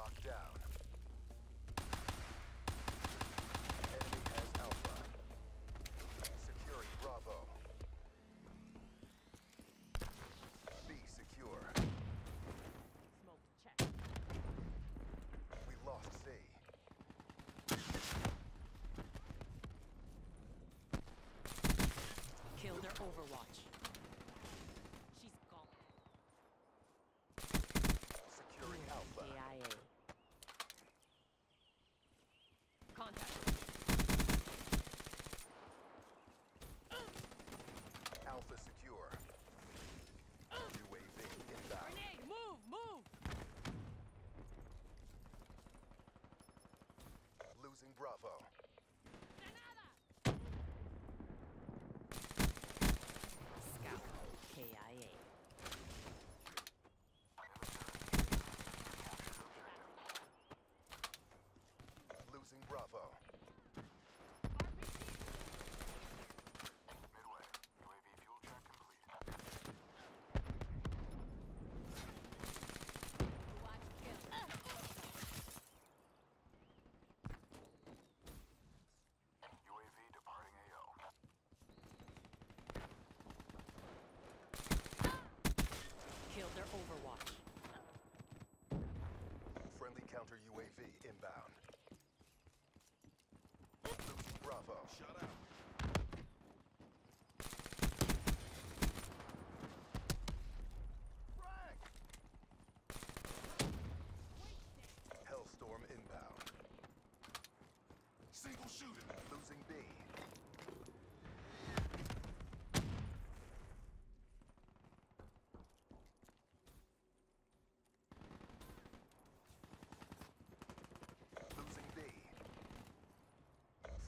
locked down. Enemy has Alpha. Securing Bravo. B secure. Smoke check. We lost C. Killed their Overwatch. She's gone. Securing Alpha. AIA. Contact. Alpha secure. UAV inbound. Grenade, move! Losing Bravo. KIA. Losing Bravo. RPG. Midway. UAV fuel check complete. Watch kill. UAV departing AO. Killed their Overwatch. Friendly counter UAV inbound. Losing Bravo. Shut out. Hellstorm inbound. Single shooter. Losing B.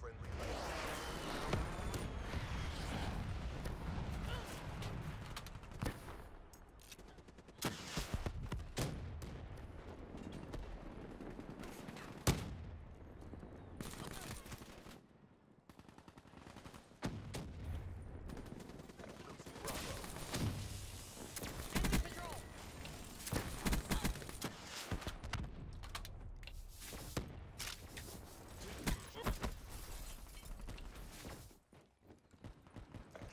Friendly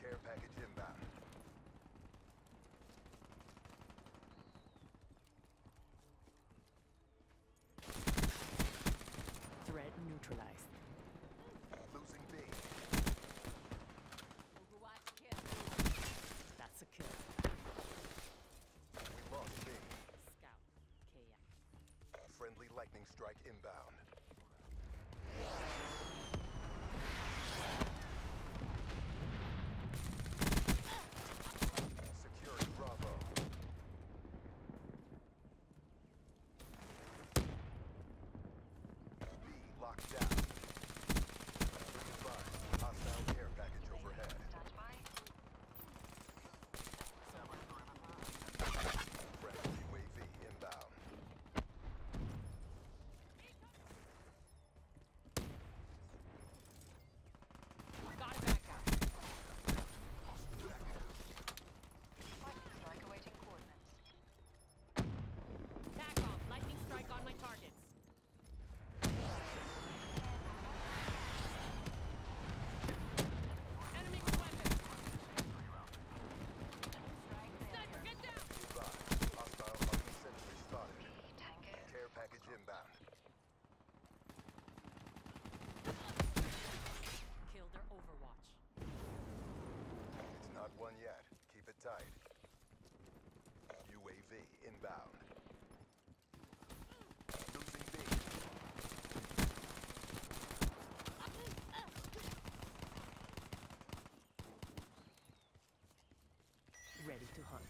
care package inbound. Threat neutralized. Losing B. Overwatch kill. That's a kill. We lost B. Scout. KF. Friendly lightning strike inbound. Locked down. Advised, hostile care package overhead. Stand by. Friendly UAV inbound. We got it back up. Lightning strike awaiting coordinates. Back off. Lightning strike on my targets. Care package inbound. Killed their Overwatch. It's not one yet. Keep it tight. UAV inbound. Losing B. Ready to hunt.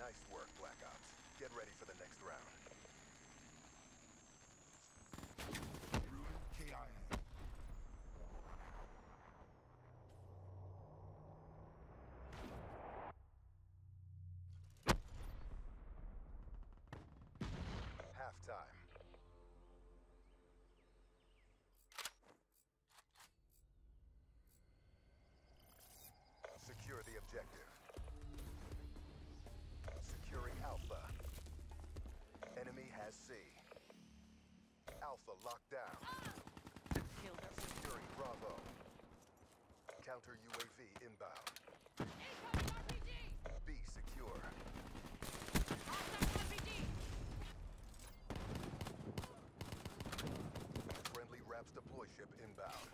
Nice work, Black Ops. Get ready for the next round. objective. Securing Alpha. Enemy has C. Alpha locked down. Securing Bravo. Counter UAV inbound. B secure. Friendly Raps deploy ship inbound.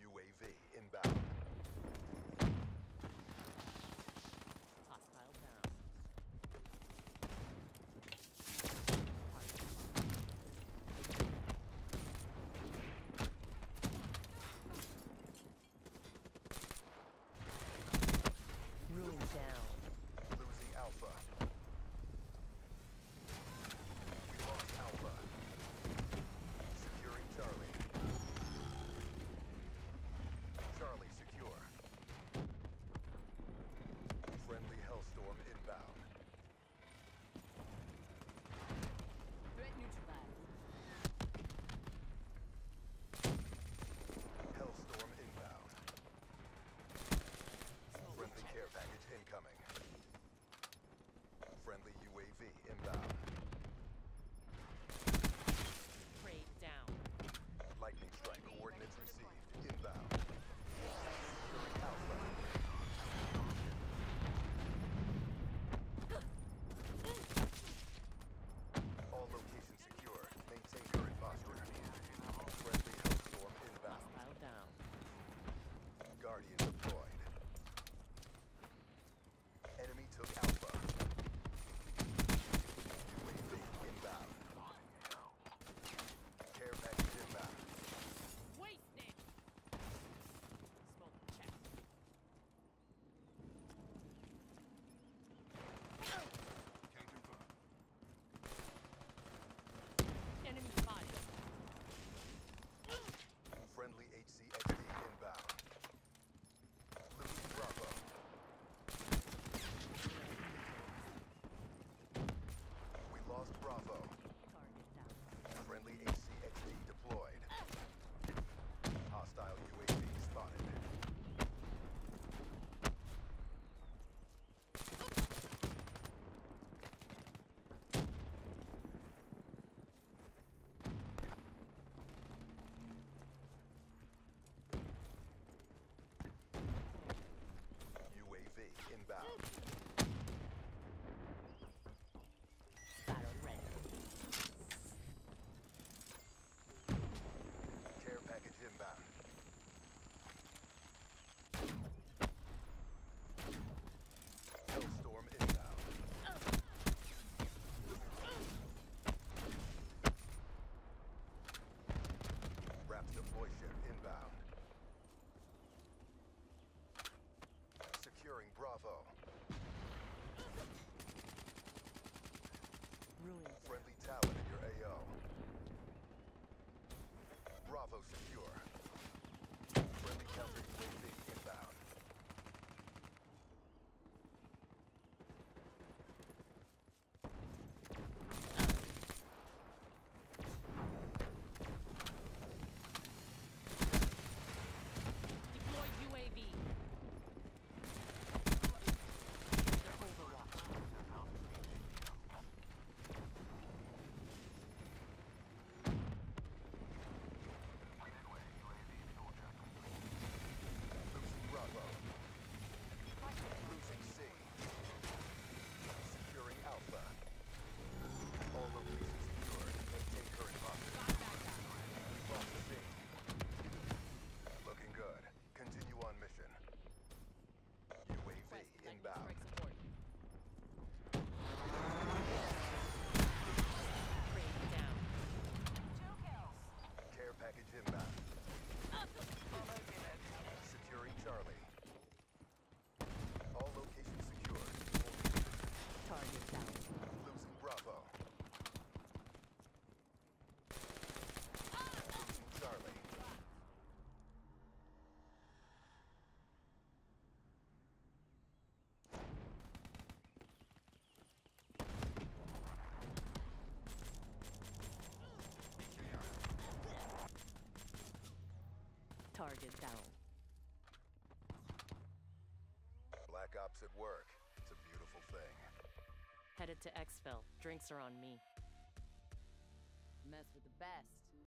UAV inbound. Hostile down. Ruin down. Losing Alpha. We lost Alpha. Securing Charlie. Charlie secure. Friendly Hellstorm inbound. Threat neutralized. Hellstorm inbound. Friendly care package incoming. Friendly UAV inbound. Trade down. Lightning strike coordinates received. Inbound. Securing Alpha. All locations secured. Maintain current posture. Friendly Hellstorm inbound. Hostile down. Guardian deployed. Enemy took Alpha. UAV inbound. Care package inbound. Wait, Nick. Smoke check. Counter fire. Enemy spotted. Friendly HCXD inbound. Losing Bravo. We lost Bravo. Friendly HCXD deployed. Hostile UAV spotted. UAV inbound. Inbound. Hellstorm inbound. Raps deploy ship inbound. Securing Bravo. Ruined. Friendly Talon in your AO. Bravo secure. Friendly counter UAV inbound. Deploy UAV. They're overwatched. Target down. Black Ops at work. It's a beautiful thing. Headed to Exfil. Drinks are on me. Mess with the best.